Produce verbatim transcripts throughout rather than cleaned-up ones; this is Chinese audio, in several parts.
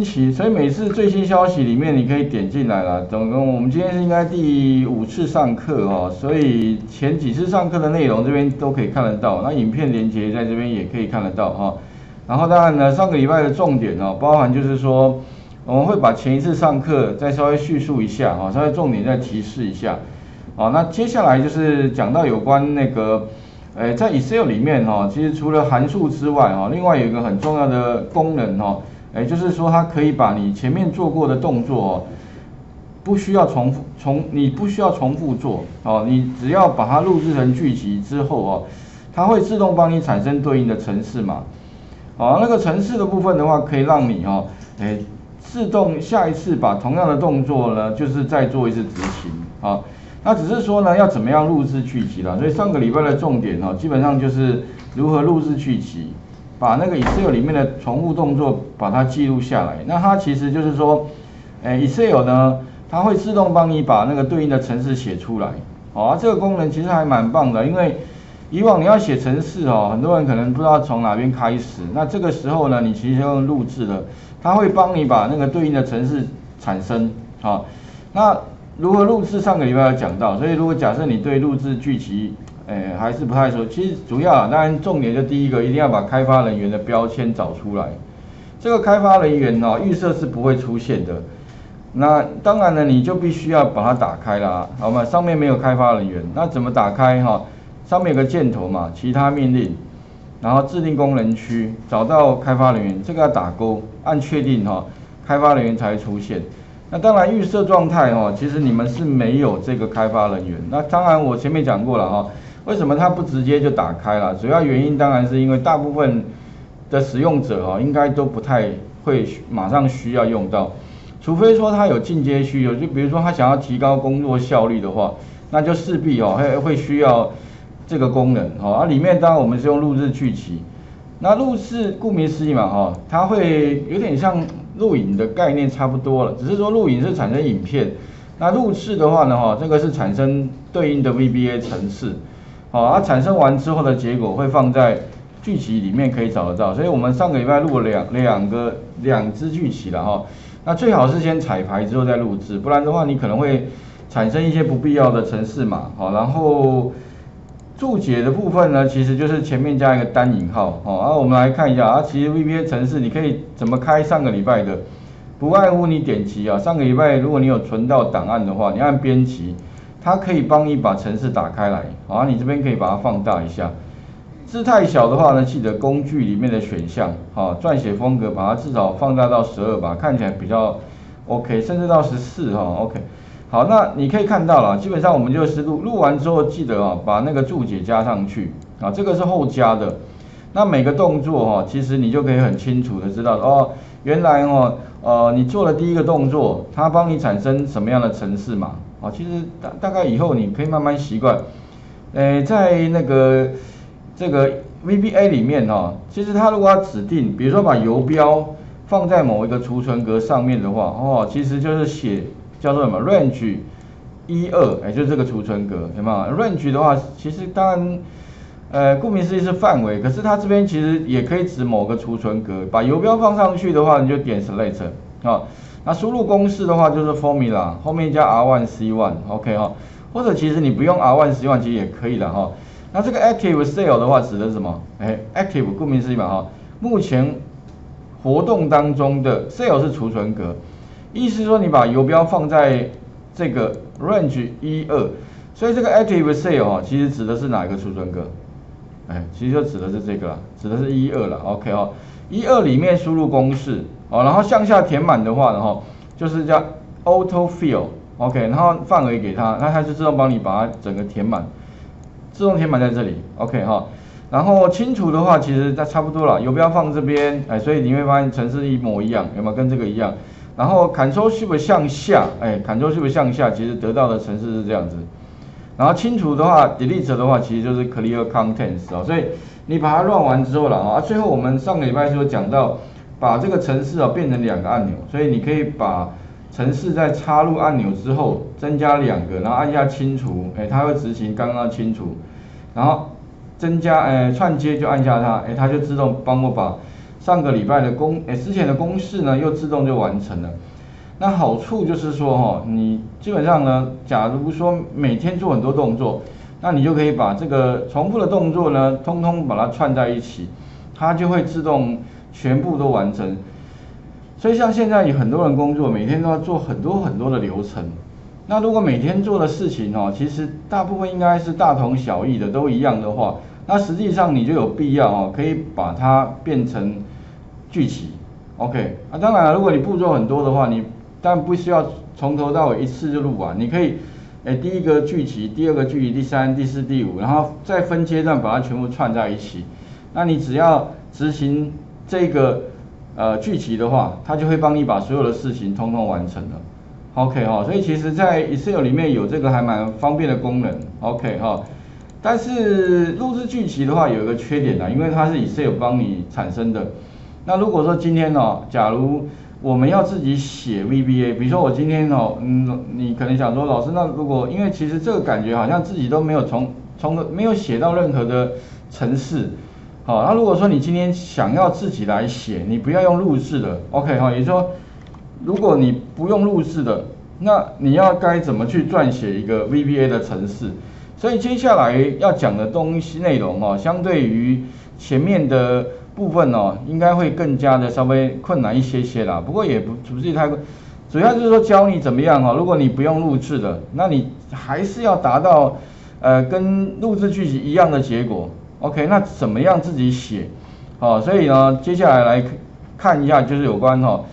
期，所以每次最新消息里面你可以点进来了。总共我们今天是应该第五次上课哦，所以前几次上课的内容这边都可以看得到，那影片连结在这边也可以看得到哈。然后当然呢，上个礼拜的重点哦，包含就是说我们会把前一次上课再稍微叙述一下哈，稍微重点再提示一下。哦，那接下来就是讲到有关那个。 呃，在 Excel 里面哈，其实除了函数之外哈，另外有一个很重要的功能哈，哎，就是说它可以把你前面做过的动作哦，不需要重复重，你不需要重复做哦，你只要把它录制成句集之后哦，它会自动帮你产生对应的程式码。哦，那个程式的部分的话，可以让你哦，哎，自动下一次把同样的动作呢，就是再做一次执行啊。 那只是说呢，要怎么样录制句集啦？所以上个礼拜的重点哦，基本上就是如何录制句集，把那个 Excel 里面的重复动作把它记录下来。那它其实就是说，诶 ，Excel 呢，它会自动帮你把那个对应的程式写出来。哦、啊，这个功能其实还蛮棒的，因为以往你要写程式哦，很多人可能不知道从哪边开始。那这个时候呢，你其实用录制的，它会帮你把那个对应的程式产生。啊，那。 如何录制？上个礼拜有讲到，所以如果假设你对录制句集，诶、欸、还是不太熟，其实主要啊，当然重点就第一个，一定要把开发人员的标签找出来。这个开发人员哦，预设是不会出现的。那当然呢，你就必须要把它打开啦，好吗？上面没有开发人员，那怎么打开哈、哦？上面有个箭头嘛，其他命令，然后制定功能区，找到开发人员，这个要打勾，按确定哈、哦，开发人员才会出现。 那当然，预设状态哦，其实你们是没有这个开发人员。那当然，我前面讲过了哈，为什么它不直接就打开了？主要原因当然是因为大部分的使用者哦，应该都不太会马上需要用到，除非说他有进阶需求，就比如说他想要提高工作效率的话，那就势必哦会会需要这个功能哦。啊，里面当然我们是用录制句集，那录制顾名思义嘛哈，它会有点像。 录影的概念差不多了，只是说录影是产生影片，那录制的话呢，哈，这个是产生对应的 V B A 程式，好、啊，它产生完之后的结果会放在剧集里面可以找得到，所以我们上个礼拜录了两两个两支剧集了哈，那最好是先彩排之后再录制，不然的话你可能会产生一些不必要的程式码，好，然后注解的部分呢，其实就是前面加一个单引号，好、啊，我们来看一下啊，其实 V B A 程式你可以。 怎么开上个礼拜的，不外乎你点击啊。上个礼拜如果你有存到档案的话，你按编辑，它可以帮你把程式打开来。好，你这边可以把它放大一下。字太小的话呢，记得工具里面的选项，好，撰写风格把它至少放大到十二吧，看起来比较 OK， 甚至到十四哈 OK。好，那你可以看到了，基本上我们就是录录完之后，记得啊把那个注解加上去啊，这个是后加的。 那每个动作哈、哦，其实你就可以很清楚的知道哦，原来哦，呃，你做了第一个动作，它帮你产生什么样的程式码啊、哦？其实大大概以后你可以慢慢习惯。诶，在那个这个 V B A 里面哈、哦，其实它如果要指定，比如说把游标放在某一个储存格上面的话，哦，其实就是写叫做什么 range 一二，哎，就是这个储存格，有没有 ？range 的话，其实当然。 呃，顾名思义是范围，可是它这边其实也可以指某个储存格。把游标放上去的话，你就点 select 啊、哦。那输入公式的话就是 formula 后面加 R one C one OK 哈、哦，或者其实你不用 R one C one 其实也可以了哈、哦。那这个 active sale 的话指的是什么？哎 ，active 顾名思义嘛哈、哦，目前活动当中的 sale 是储存格，意思说你把游标放在这个 range 一 二，所以这个 active sale 哈、哦，其实指的是哪一个储存格？ 哎，其实就指的是这个啦，指的是一二啦 ，OK 哦，一二里面输入公式哦，然后向下填满的话，然后就是叫 auto fill，OK，、OK, 然后范围给它，那它就自动帮你把它整个填满，自动填满在这里 ，OK 哈、哦，然后清除的话，其实它差不多了，游标放这边，哎，所以你会发现程式一模一样，有没有跟这个一样？然后 Ctrl Shift 向下，哎 ，Ctrl Shift 向下，其实得到的程式是这样子。 然后清除的话 ，delete 的话，其实就是 clear contents 啊、哦，所以你把它乱完之后了啊，最后我们上个礼拜就讲到，把这个程式啊变成两个按钮，所以你可以把程式在插入按钮之后增加两个，然后按下清除，哎，它会执行刚刚清除，然后增加哎串接就按下它，哎，它就自动帮我把上个礼拜的公诶之前的公式呢又自动就完成了。那好处就是说哈，你基本上呢，假如说每天做很多动作，那你就可以把这个重复的动作呢，通通把它串在一起，它就会自动全部都完成。所以像现在有很多人工作，每天都要做很多很多的流程。那如果每天做的事情哦，其实大部分应该是大同小异的，都一样的话，那实际上你就有必要哦，可以把它变成聚集。OK， 啊，当然了，如果你步骤很多的话，你但不需要从头到尾一次就录完，你可以，哎，第一个聚集，第二个聚集，第三、第四、第五，然后再分阶段把它全部串在一起。那你只要执行这个呃聚集的话，它就会帮你把所有的事情通通完成了。OK 哈、哦，所以其实在 Excel 里面有这个还蛮方便的功能 ，OK 哈、哦。但是录制聚集的话有一个缺点啦，因为它是 Excel 帮你产生的。那如果说今天哦，假如我们要自己写 V B A， 比如说我今天哦，嗯，你可能想说老师，那如果因为其实这个感觉好像自己都没有从从没有写到任何的程式，好、哦，那如果说你今天想要自己来写，你不要用录制的 ，OK 哈、哦，也就是说。如果你不用录制的，那你要该怎么去撰写一个 V B A 的程式？所以接下来要讲的东西内容哦，相对于前面的部分哦，应该会更加的稍微困难一些些啦。不过也不不是太，主要就是说教你怎么样哦。如果你不用录制的，那你还是要达到呃跟录制句型一样的结果。OK， 那怎么样自己写？哦，所以呢，接下来来看一下就是有关哦。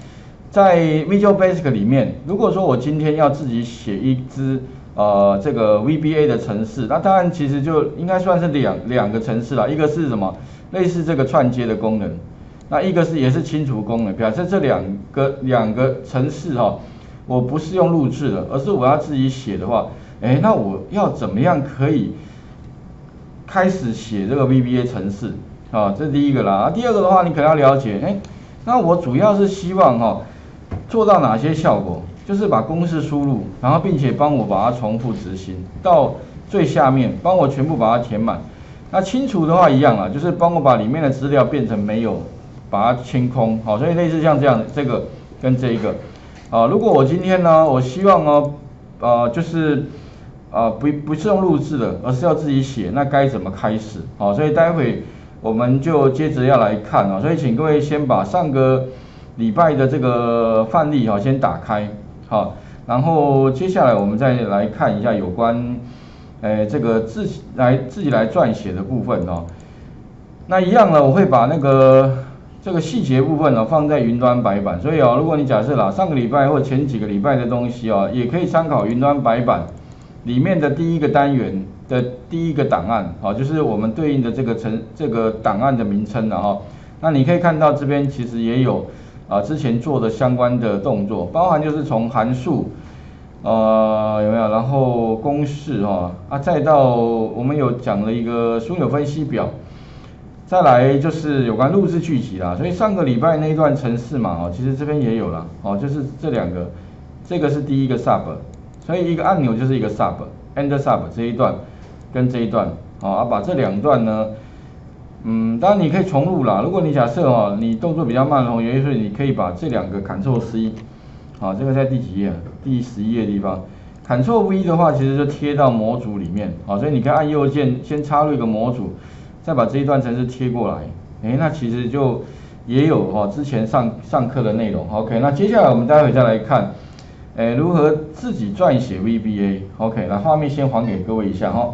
在 Visual Basic 里面，如果说我今天要自己写一支呃这个 V B A 的程式，那当然其实就应该算是两两个程式啦，一个是什么类似这个串接的功能，那一个是也是清除功能，表示这两个两个程式哈，我不是用录制的，而是我要自己写的话，哎，那我要怎么样可以开始写这个 V B A 程式啊？这是第一个啦。第二个的话，你可能要了解，哎，那我主要是希望哈。做到哪些效果？就是把公式输入，然后并且帮我把它重复执行到最下面，帮我全部把它填满。那清除的话一样啦，就是帮我把里面的资料变成没有，把它清空。好，所以类似像这样这个跟这一个，啊，如果我今天呢，我希望哦，呃，就是呃不不是用录制的，而是要自己写，那该怎么开始？好，所以待会我们就接着要来看啊，所以请各位先把上个。礼拜的这个范例哈，先打开好，然后接下来我们再来看一下有关，呃，这个自己来自己来撰写的部分哦。那一样呢，我会把那个这个细节部分呢、哦、放在云端白板，所以哦，如果你假设啦，上个礼拜或前几个礼拜的东西哦，也可以参考云端白板里面的第一个单元的第一个档案，好，就是我们对应的这个成这个档案的名称了哈。那你可以看到这边其实也有。啊，之前做的相关的动作，包含就是从函数，呃，有没有？然后公式哈、啊，啊，再到我们有讲了一个枢纽分析表，再来就是有关录制聚集啦。所以上个礼拜那一段程式嘛，哦，其实这边也有啦，哦，就是这两个，这个是第一个 sub， 所以一个按钮就是一个 sub，end sub 这一段跟这一段，哦、啊，把这两段呢。嗯，当然你可以重录啦。如果你假设哦，你动作比较慢的同学，所以你可以把这两个 Ctrl C， 好，这个在第几页？第十一页的地方。Ctrl V 的话，其实就贴到模组里面，好，所以你可以按右键先插入一个模组，再把这一段程式贴过来。哎，那其实就也有哦，之前上上课的内容。OK， 那接下来我们待会再来看，哎，如何自己撰写 V B A。OK， 那画面先还给各位一下哈、哦。